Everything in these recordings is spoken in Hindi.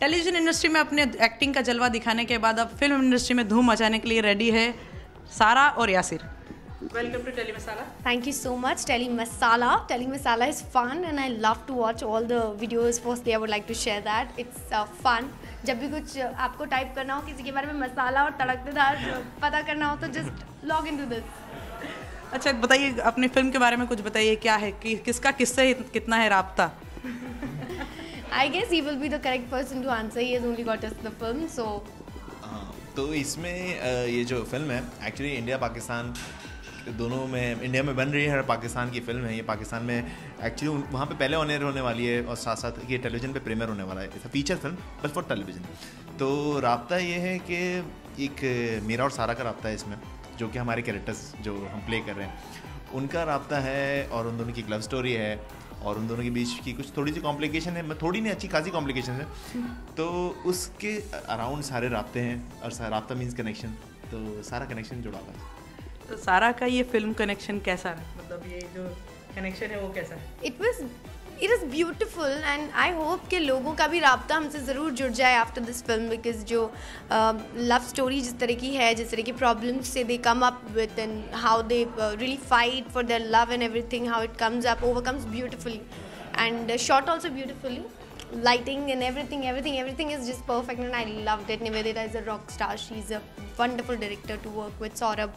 टेलीविजन इंडस्ट्री में अपने एक्टिंग का जलवा दिखाने के बाद अब फिल्म इंडस्ट्री में धूम मचाने के लिए रेडी है सारा और Yasir. Welcome to Telly Masala. Thank you so much, Telly Masala. Telly Masala is fun and I love to watch all the videos. Firstly, I would like to share that it's fun. जब भी कुछ आपको टाइप करना हो किसी के बारे में मसाला और तड़कतेदार पता करना हो तो just log into this. अच्छा बताइए अपनी फिल्म के बारे में कुछ बताइए, क्या है कि किसका किससे कितना है राब्ता? I guess he will be the correct person to answer. He has only got us the film, so. तो इसमें ये जो फिल्म है एक्चुअली इंडिया पाकिस्तान दोनों में, इंडिया में बन रही है और पाकिस्तान की फिल्म है ये। पाकिस्तान में एक्चुअली वहाँ पे पहले ऑनर होने वाली है और साथ साथ ये टेलीविजन पे प्रीमियर होने वाला है। It's a feature film but for television. तो राब्ता ये है कि एक मेरा और सारा का राब्ता है इसमें, जो कि हमारे कैरेक्टर्स जो हम प्ले कर रहे हैं उनका राब्ता है और उन दोनों की एक लव स्टोरी है और उन दोनों के बीच की कुछ थोड़ी सी कॉम्प्लिकेशन है, थोड़ी नहीं अच्छी खासी कॉम्प्लिकेशन है। तो उसके अराउंड सारे राब्ते हैं और सारा राब्ता मीन्स कनेक्शन, तो सारा कनेक्शन जुड़ा हुआ है। तो सारा का ये फिल्म कनेक्शन कैसा है, मतलब ये जो कनेक्शन है वो कैसा है? It is beautiful and I hope कि लोगों का भी राब्ता हमसे ज़रूर जुड़ जाए आफ्टर दिस फिल्म, बिकॉज जो लव स्टोरी जिस तरह की है, जिस तरह की प्रॉब्लम्स से they come up with and how they really fight for their love and everything, how it comes up overcomes beautifully and shot also beautifully, lighting and everything is just perfect and I loved it. Nivedita is a rock star. She's a wonderful director to work with. Saurabh,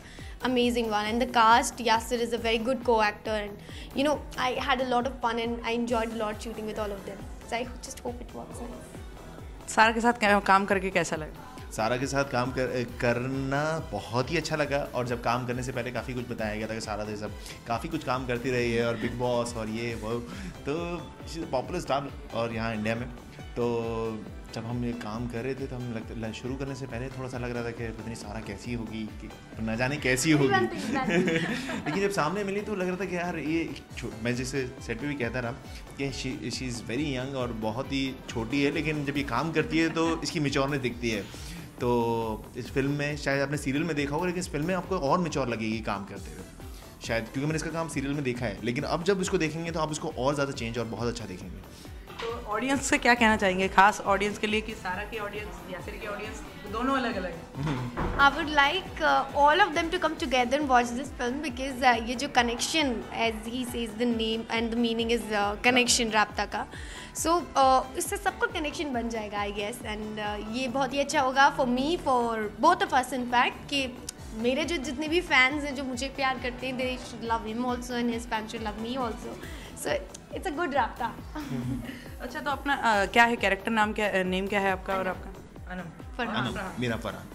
amazing one, and the cast. Yasir is a very good co-actor, and you know I had a lot of fun and I enjoyed a lot shooting with all of them. So I just hope it works out. सारा के साथ काम करके कैसा लगा? सारा के साथ काम करना बहुत ही अच्छा लगा और जब काम करने से पहले काफ़ी कुछ बताया गया था कि सारा तो सब काफ़ी कुछ काम करती रही है और बिग बॉस और ये वो, तो पॉपुलर स्टार और यहाँ इंडिया में। तो जब हम ये काम कर रहे थे तो हम शुरू करने से पहले थोड़ा सा लग रहा था कि पता नहीं सारा कैसी होगी, न जाने कैसी होगी लेकिन जब सामने मिली तो लग रहा था कि यार ये, मैं जैसे सेट पे भी कहता रहा कि शी इज़ वेरी यंग और बहुत ही छोटी है, लेकिन जब ये काम करती है तो इसकी मेच्योरनेस दिखती है। तो इस फिल्म में, शायद आपने सीरियल में देखा होगा, लेकिन इस फिल्म में आपको और मेच्योर लगेगी काम करते हुए शायद, क्योंकि मैंने इसका काम सीरियल में देखा है, लेकिन अब जब इसको देखेंगे तो आप इसको और ज़्यादा चेंज और बहुत अच्छा देखेंगे। तो ऑडियंस से क्या कहना चाहेंगे खास ऑडियंस के लिए कि सारा की ऑडियंस, यासिर की ऑडियंस दोनों अलग अलग हैं? I would like all of them to come together and watch this film, because ये जो connection as he says the name and the meaning is connection Raabta का, सो इससे सबका कनेक्शन बन जाएगा आई गेस, एंड ये बहुत ही अच्छा होगा for me, for both of us in fact, कि मेरे जो जितने भी फैंस हैं जो मुझे प्यार करते हैं, they should love him also and his fans should love me also, so it's a good Raabta. अच्छा तो अपना क्या है कैरेक्टर नाम, क्या नेम क्या है आपका? और आपका अनम। मेरा फरहान।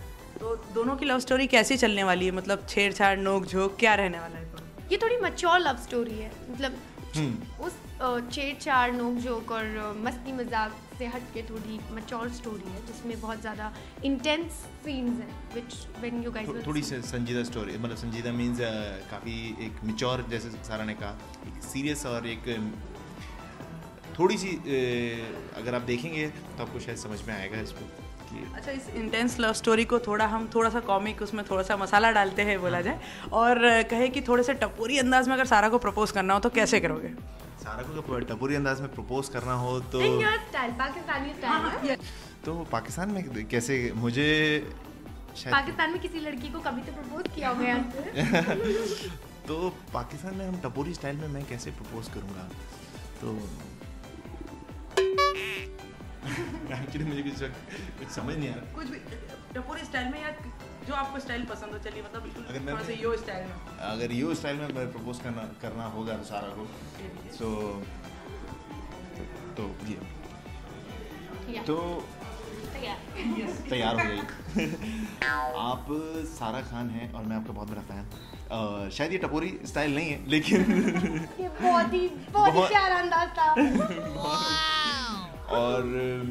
तो दोनों की लव स्टोरी कैसी चलने वाली है, मतलब छेड़छाड़, नोक झोंक, क्या रहने वाला है? ये थोड़ी मैच्योर लव स्टोरी है, मतलब उस छेड़छाड़, नोक झोंक और मस्ती मजाक से हट के थोड़ी मैच्योर स्टोरी है जिसमें बहुत ज़्यादा इंटेंस सीन्स हैं, व्हिच व्हेन यू गाइस, थोड़ी संजीदा स्टोरी, मतलब संजीदा मीन्स काफ़ी एक मैच्योर, जैसे सारा ने कहा, एक सीरियस और एक थोड़ी सी, अगर आप देखेंगे तो आपको शायद समझ में आएगा इसको। अच्छा, इस इंटेंस लव स्टोरी को हम थोड़ा सा कॉमिक, उसमें थोड़ा सा मसाला डालते हैं बोला जाए, और कहे कि थोड़े से टपोरी अंदाज में अगर सारा को प्रपोज करना हो तो कैसे करोगे? सारा को टपोरी अंदाज में प्रपोज करना हो तो पाकिस्तान में कैसे? मुझे पाकिस्तान में किसी लड़की को कभी तो प्रपोज किया गया तो पाकिस्तान में हम टपोरी स्टाइल में मैं कैसे प्रपोज करूँगा? तो एक्चुअली मुझे कुछ समझ नहीं आ रहा, कुछ भी टपोरी स्टाइल में या जो आपको स्टाइल पसंद हो, चलिए मतलब थोड़ा सा यो स्टाइल में, अगर यो स्टाइल में मैं प्रपोज करना होगा सारा को, सो तो ये तो तैयार हो जाइए। आप सारा खान हैं और मैं आपका बहुत बड़ा फैन। शायद ये टपोरी स्टाइल नहीं है लेकिन ये बहुत ही प्यारा अंदाज था और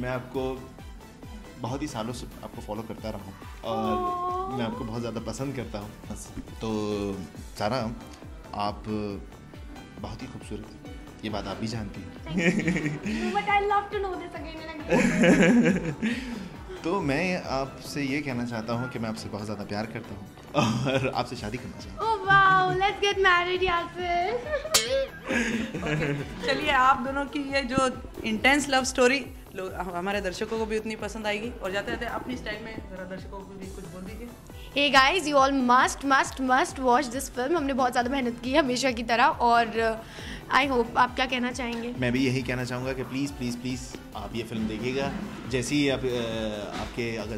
मैं आपको बहुत ही सालों से आपको फॉलो करता रहा हूँ और मैं आपको बहुत ज़्यादा पसंद करता हूँ। तो सारा, आप बहुत ही खूबसूरत हैं, ये बात आप भी जानती हैं। तो मैं आपसे ये कहना चाहता हूँ कि मैं आपसे बहुत ज़्यादा प्यार करता हूँ और आपसे शादी करना चाहता हूँ। Oh wow, let's get married Yasir. चलिए, आप दोनों की ये जो इंटेंस लव स्टोरी हमारे दर्शकों को भी उतनी पसंद आएगी। और जाते जाते अपनी स्टाइल में जरा दर्शकों को भी कुछ बोल दीजिए। Hey guys, you all must watch this film. हमने बहुत ज़्यादा मेहनत की है हमेशा की तरह, और आई होप आप क्या कहना चाहेंगे? मैं भी यही कहना चाहूँगा कि प्लीज़ प्लीज़ प्लीज़ आप ये फिल्म देखिएगा। जैसे ही आप आपके अगर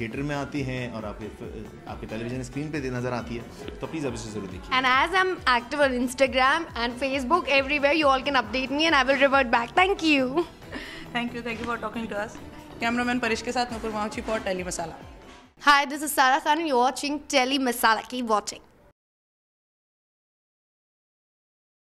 थिएटर में आती हैं और आपके टेलीविजन स्क्रीन पे नज़र आती है तो प्लीज़ आप इसे जरूर देखिए। And as I am active on Instagram and Facebook, everywhere you all can update me and I will revert back. Thank you for talking to us. Cameraman Paresh के साथ Nupur Mouchi for tele Masala. Hi, this is Sara Khan and you're watching Telly Masala. Keep watching.